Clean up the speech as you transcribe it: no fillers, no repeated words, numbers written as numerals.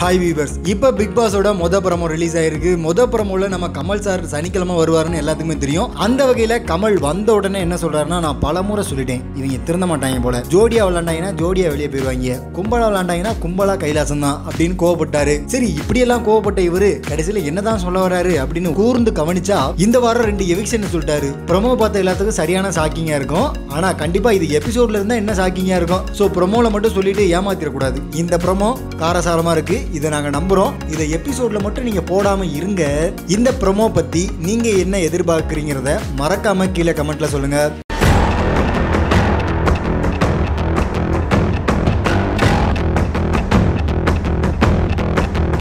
High viewers इप्पो Bigg Boss ओड मोदल प्रोमो रिलीज़ आयिरुक्कु मोदल प्रोमोला नम्म कमल सार सनिक्किழமை வருவார்னு எல்லாத்துக்குமே தெரியும் அந்த வகையில கமல் வந்த உடனே என்ன சொல்றாருன்னா நான் பலமுறை சொல்லிட்டேன் இவங்க திருந்த மாட்டாங்க போல ஜோடியா விளையாண்டாங்கன்னா ஜோடியா வெளிய போய்டுவாங்க கும்பலா விளையாண்டாங்கன்னா கும்பலா கைலாசம் தான் அப்படினு கோபப்பட்டாரு சரி இப்படி எல்லாம் கோபப்பட்ட இவரு கடைசில என்னதான் சொல்ல வராரு அப்படினு கூர்ந்து கவனிச்சா இந்த வாரம் ரெண்டு எவிக்ஷன் சொல்லிட்டாரு ப்ரோமோ பார்த்த எல்லாத்துக்கும் சரியான ஷாக்கிங்கா இருக்கும் ஆனா கண்டிப்பா இது எபிசோட்ல இருந்தா என்ன ஷாக்கிங்கா இருக்கும் சோ ப்ரோமோல மட்டும் சொல்லிட்டு ஏமாத்திர கூடாது இந்த ப்ரோமோ காரசாரமா இருக்கு இத நாங்க நம்புறோம் இத எபிசோட்ல மட்டும் நீங்க போடாம இருங்க இந்த ப்ரோமோ பத்தி நீங்க என்ன எதிர்பார்க்கறீங்கறத மறக்காம கீழ கமெண்ட்ல சொல்லுங்க।